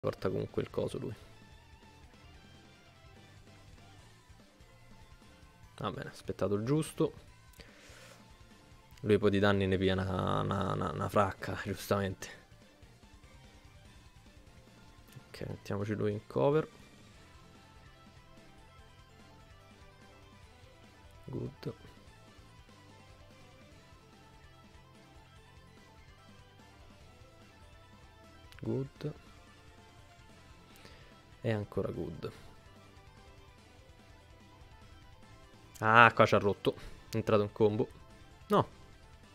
Porta comunque il coso lui. Va bene, aspettato il giusto. Lui poi di danni ne piglia una fracca, giustamente. Ok, mettiamoci lui in cover. Good. Good. E ancora good. Ah, qua ci ha rotto. È entrato in combo. No,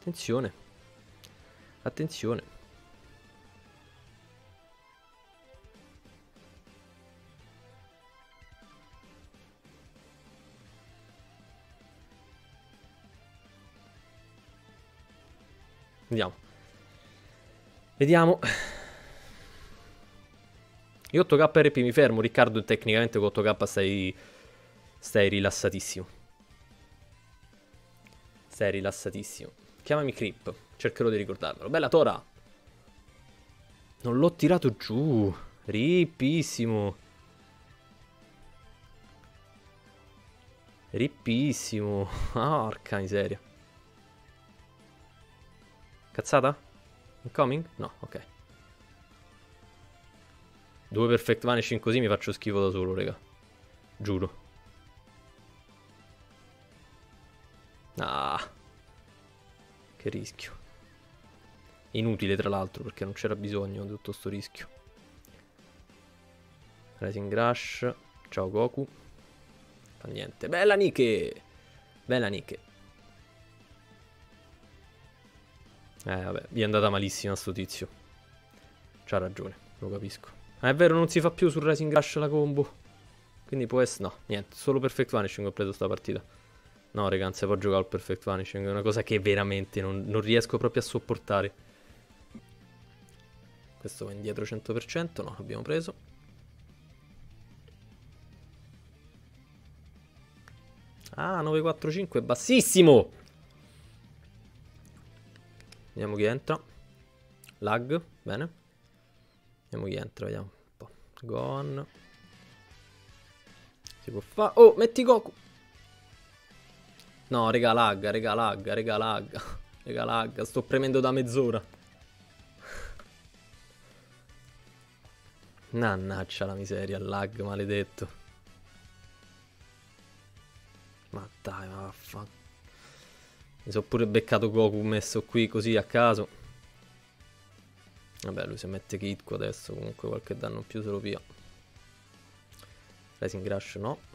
attenzione. Attenzione. Vediamo. Vediamo. Io 8k RP mi fermo, Riccardo, tecnicamente con 8k stai rilassatissimo. Sei rilassatissimo. Chiamami Crip, cercherò di ricordarvelo. Bella Tora. Non l'ho tirato giù. Rippissimo. Rippissimo. Porca miseria. Cazzata? Incoming? No, ok. 2 perfect vanishing così mi faccio schifo da solo, raga. Giuro. Ah, che rischio. Inutile tra l'altro, perché non c'era bisogno di tutto sto rischio. Rising Rush. Ciao Goku. Fa niente. Bella Nike. Bella Nike. Vabbè, vi è andata malissima sto tizio. C'ha ragione, lo capisco. Ah, è vero, non si fa più sul Rising Rush la combo. Quindi può essere... No, niente. Solo Perfect Vanishing ho preso sta partita. No, raga, non si può giocare al Perfect Vanishing. È una cosa che veramente non riesco proprio a sopportare. Questo va indietro 100%. No, l'abbiamo preso. Ah, 945 è bassissimo. Vediamo chi entra. Lag, bene. Vediamo chi entra, vediamo un po'. Gohan. Si può fare. Oh, metti Goku. No, raga, lagga, raga, lagga, raga, lagga. Raga, lagga, sto premendo da mezz'ora. Mannaggia la miseria, lag maledetto. Ma dai, ma vaffanculo. Mi sono pure beccato Goku messo qui così a caso. Vabbè, lui se mette Kid qua adesso, comunque qualche danno in più se lo pia. Rising Rush no.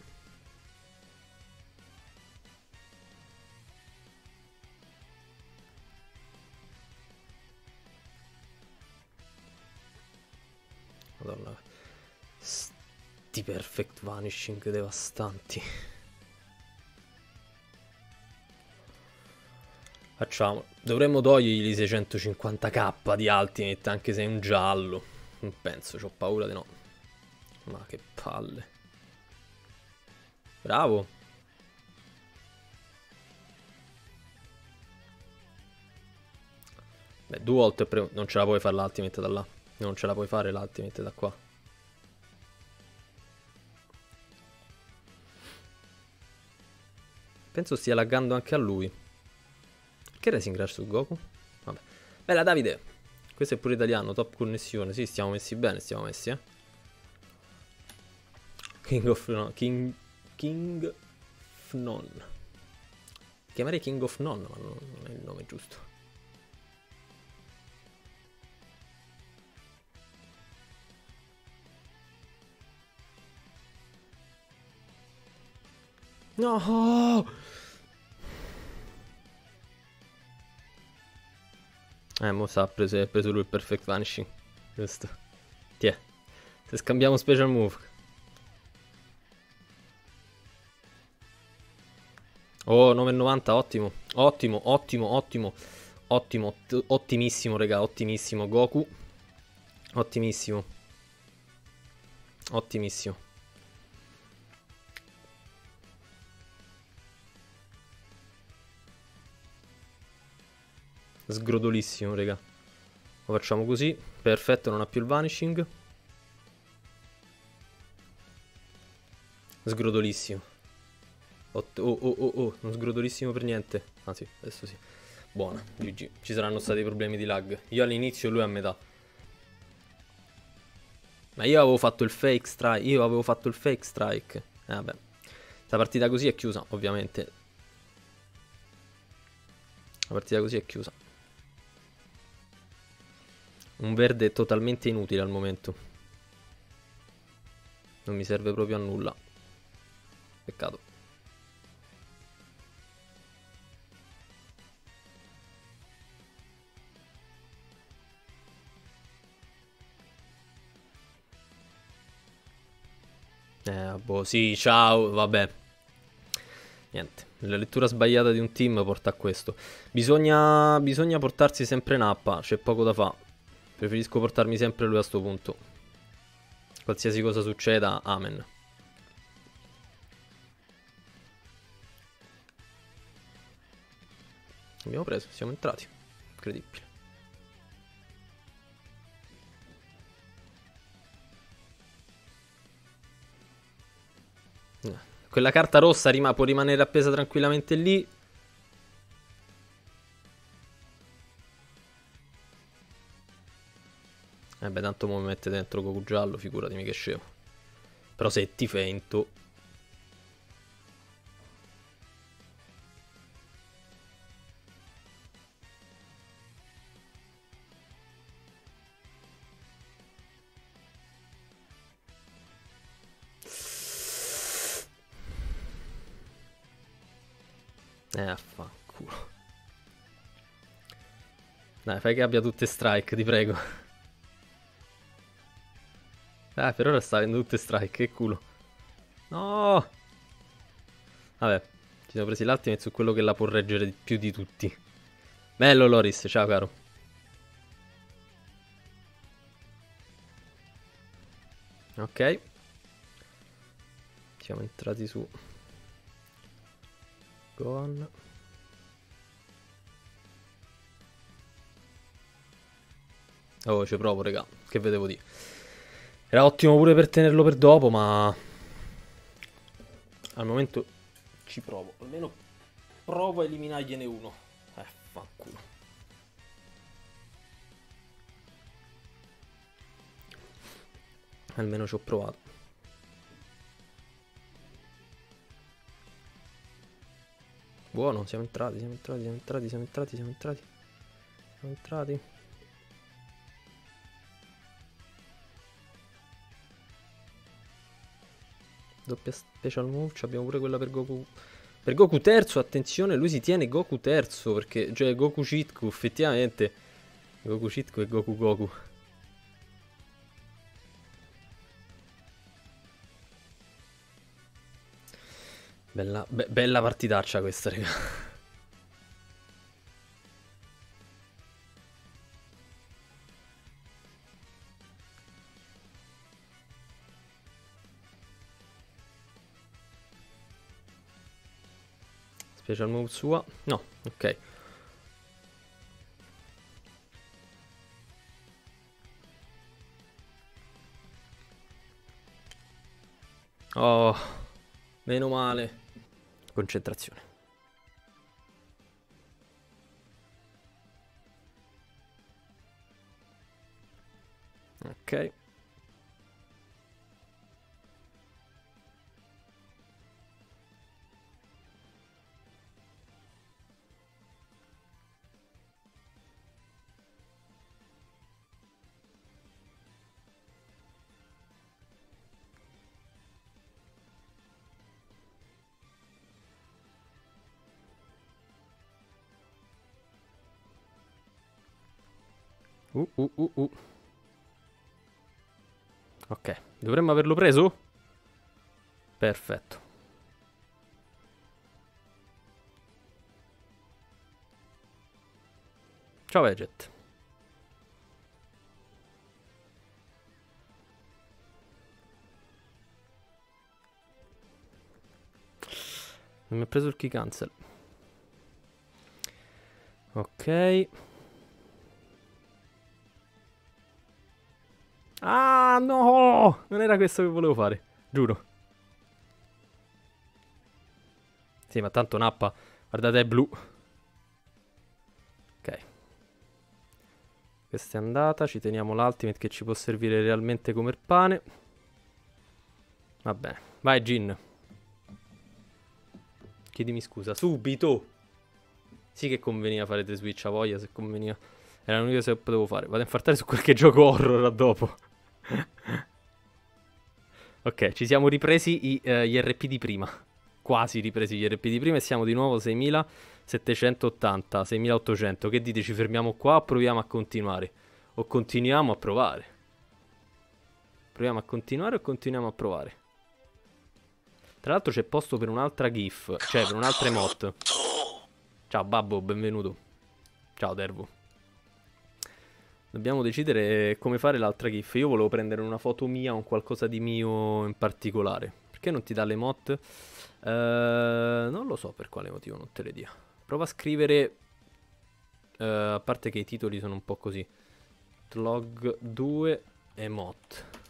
Sti perfect vanishing devastanti. Facciamo. Dovremmo togliergli 650k di ultimate, anche se è un giallo. Non penso, c'ho paura di no. Ma che palle. Bravo. Beh, 2 volte non ce la puoi fare l'ultimate da là. Non ce la puoi fare l'ultimate da qua. Penso stia laggando anche a lui. Che Rising Rush su Goku? Vabbè. Bella Davide. Questo è pure italiano. Top connessione. Sì, stiamo messi bene. Stiamo messi, eh. King of Non. King of Non. Chiamerei King of Non, ma non è il nome giusto. No! Mo sa, ha preso lui il Perfect Vanishing. Questo. Tiè. Se scambiamo special move. Oh, 9,90, ottimo. Ottimo, ottimo, ottimo. Ottimo, ottimissimo, raga, ottimissimo. Goku. Ottimissimo. Ottimissimo. Sgrodolissimo, raga. Lo facciamo così. Perfetto, non ha più il vanishing. Sgrodolissimo. Oh, non sgrodolissimo per niente. Ah sì, adesso sì. Buona, GG. Ci saranno stati problemi di lag. Io all'inizio e lui a metà. Ma io avevo fatto il fake strike. Vabbè. La partita così è chiusa, ovviamente. La partita così è chiusa. Un verde totalmente inutile al momento. Non mi serve proprio a nulla. Peccato. Boh, sì, ciao, vabbè. Niente, la lettura sbagliata di un team porta a questo. Bisogna portarsi sempre nappa, c'è poco da fa. Preferisco portarmi sempre lui a sto punto. Qualsiasi cosa succeda, amen. Abbiamo preso, siamo entrati. Incredibile. Quella carta rossa può rimanere appesa tranquillamente lì. E beh, tanto mi mette dentro Goku giallo, figuratemi che scemo. Però se ti fento. Affanculo. Dai, fai che abbia tutte strike, ti prego. Ah, per ora sta avendo tutte strike, che culo. No. Vabbè, ci siamo presi l'ultimate su quello che la può reggere di più di tutti. Bello Loris, ciao caro. Ok. Siamo entrati su Gohan. Oh, ci provo, raga. Che vedevo di. Era ottimo pure per tenerlo per dopo, ma al momento ci provo. Almeno provo a eliminargliene uno. Fanculo. Almeno ci ho provato. Buono, siamo entrati. Doppia special move, abbiamo pure quella per Goku. Per Goku terzo, attenzione, lui si tiene Goku terzo, perché, cioè, Goku Shitku, effettivamente. Goku Shitku e Goku. Bella partitaccia questa, raga. Special move sua. No, ok. Oh, meno male. Concentrazione. Ok. Ok, dovremmo averlo preso? Perfetto. Ciao Veget. Non mi ha preso il key cancel. Ok. Ah no, non era questo che volevo fare, giuro. Sì, ma tanto nappa. Guardate, è blu. Ok. Questa è andata. Ci teniamo l'ultimate che ci può servire realmente come il pane. Va bene. Vai, Jin. Chiedimi scusa. Subito. Sì che conveniva fare The Switch, a voglia se conveniva. Era l'unica cosa che potevo fare. Vado a infartare su qualche gioco horror a dopo. Ok, ci siamo ripresi gli RP di prima. Quasi ripresi gli RP di prima e siamo di nuovo 6780, 6800. Che dite, ci fermiamo qua o proviamo a continuare? O continuiamo a provare? Proviamo a continuare o continuiamo a provare? Tra l'altro c'è posto per un'altra GIF, cioè per un'altra emote. Ciao babbo, benvenuto. Ciao Dervo. Dobbiamo decidere come fare l'altra GIF. Io volevo prendere una foto mia o un qualcosa di mio in particolare. Perché non ti dà le emote? Non lo so per quale motivo non te le dia. Prova a scrivere... a parte che i titoli sono un po' così. TLOG 2 emote.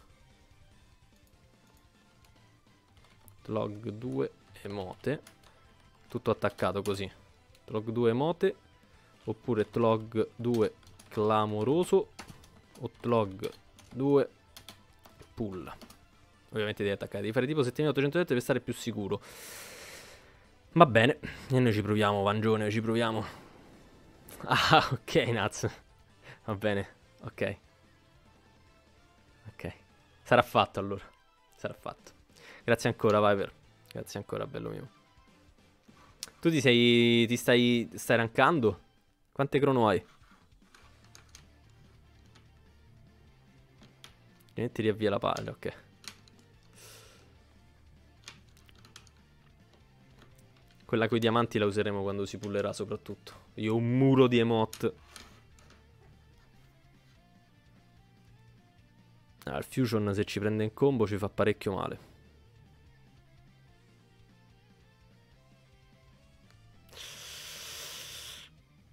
TLOG 2 emote. Tutto attaccato così. TLOG 2 emote. Oppure TLOG 2 clamoroso o TLOG 2 pull. Ovviamente devi attaccare, devi fare tipo 7800 per stare più sicuro. Va bene, e noi ci proviamo, Vangione, ci proviamo. Ah, ok, Naz. Va bene, ok. Ok, sarà fatto allora. Sarà fatto. Grazie ancora, Viper. Grazie ancora, bello mio. Tu ti stai rankando? Quante crono hai? Ti riavvia la palla, ok. Quella coi diamanti la useremo quando si pullerà soprattutto. Io ho un muro di emote. Ah, il Fusion se ci prende in combo ci fa parecchio male.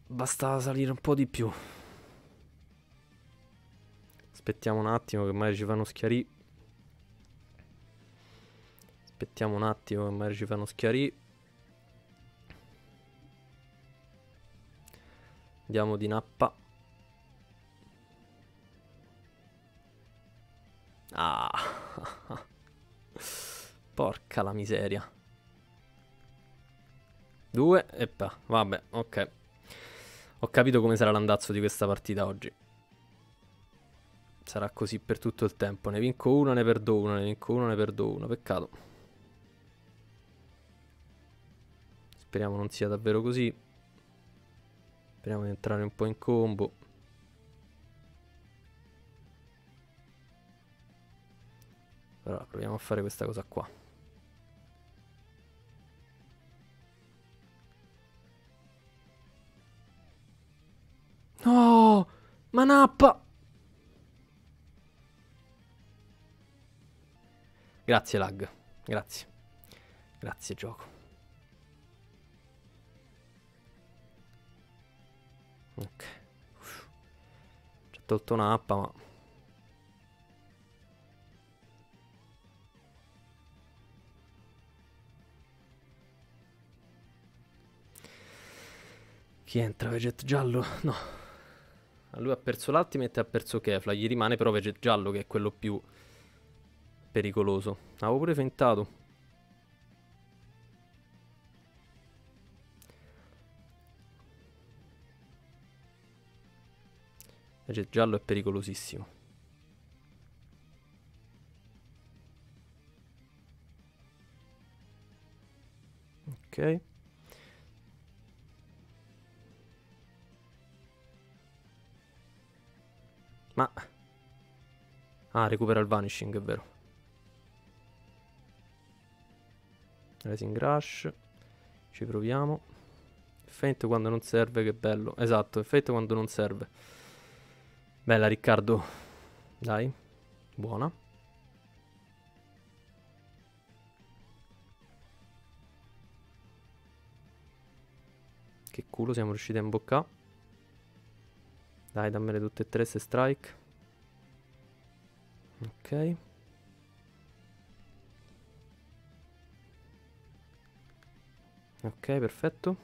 Basta salire un po' di più. Aspettiamo un attimo che magari ci fanno schiarì. Aspettiamo un attimo che magari ci fanno schiarì. Andiamo di nappa. Ah. Porca la miseria. 2 e pa. Vabbè, ok. Ho capito come sarà l'andazzo di questa partita oggi. Sarà così per tutto il tempo. Ne vinco uno, ne perdo uno, ne vinco uno, ne perdo uno. Peccato. Speriamo non sia davvero così. Speriamo di entrare un po' in combo. Allora proviamo a fare questa cosa qua. No! Manappa! Grazie lag, grazie. Grazie gioco. Ok. Ci ha tolto una nappa ma... Chi entra? Veget giallo? No. Lui ha perso l'ultimate e ha perso Kefla. Gli rimane però Veget giallo che è quello più... pericoloso. Avevo pure fentato. Invece il giallo è pericolosissimo. Ok. Ma... ah, recupera il vanishing, è vero. Rising Rush. Ci proviamo. Effetto quando non serve, che bello. Esatto, effetto quando non serve. Bella Riccardo. Dai. Buona. Che culo, siamo riusciti a imboccare. Dai, dammele tutte e tre se strike. Ok. Ok, perfetto.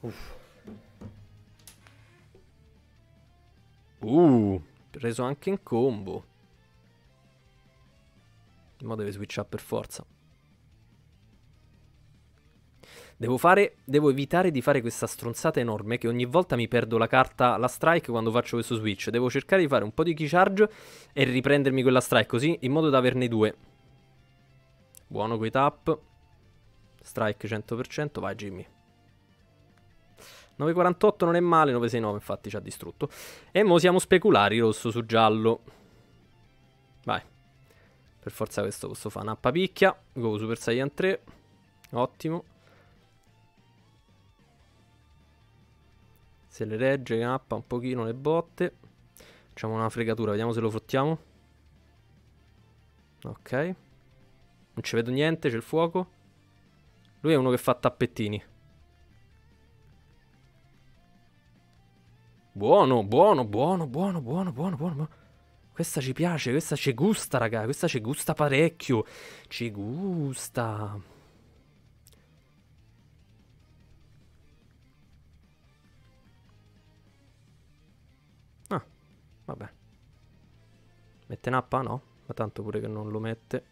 Uff. Preso anche in combo. Ma deve switchare per forza. Devo evitare di fare questa stronzata enorme che ogni volta mi perdo la carta, la strike, quando faccio questo switch. Devo cercare di fare un po' di key charge e riprendermi quella strike, così in modo da averne due. Buono coi tap. Strike 100%, vai Jimmy. 9,48 non è male, 9,69 infatti ci ha distrutto. E mo siamo speculari, rosso su giallo. Vai. Per forza questo posso fare nappa picchia. Go Super Saiyan 3. Ottimo. Se le regge, nappa un pochino le botte. Facciamo una fregatura, vediamo se lo frottiamo. Ok. Non ci vedo niente, c'è il fuoco. Lui è uno che fa tappettini. Buono, buono, buono, buono, buono, buono, buono. Questa ci piace, questa ci gusta, raga. Questa ci gusta parecchio. Ci gusta. Ah, vabbè. Mette nappa? No, ma tanto pure che non lo mette.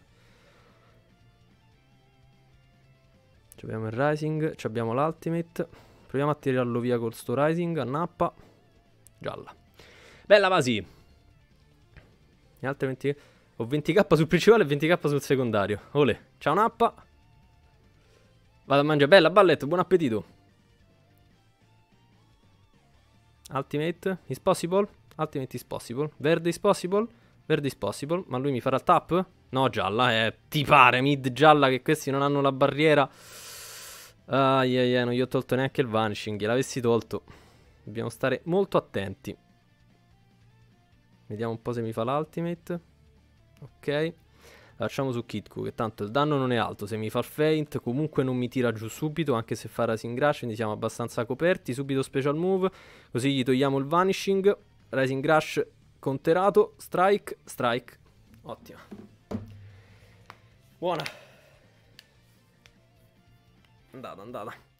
Ci abbiamo il Rising, ci abbiamo l'Ultimate. Proviamo a tirarlo via con sto Rising, a nappa. Gialla. Bella Vasi. E altre 20. Ho 20k sul principale e 20k sul secondario. Ole. Ciao nappa. Vado a mangiare. Bella balletto. Buon appetito. Ultimate is possible. Ultimate is possible. Verde is possible. Verde is possible. Ma lui mi farà il tap? No, gialla. Ti pare mid gialla che questi non hanno la barriera. Non gli ho tolto neanche il vanishing. Gliel'avessi tolto. Dobbiamo stare molto attenti. Vediamo un po' se mi fa l'ultimate. Ok. La facciamo su Kitku, che tanto il danno non è alto. Se mi fa il feint comunque non mi tira giù subito, anche se fa Rising Rush, quindi siamo abbastanza coperti. Subito special move, così gli togliamo il vanishing. Rising Rush conterato. Strike, strike. Ottima. Buona. Andata, andata.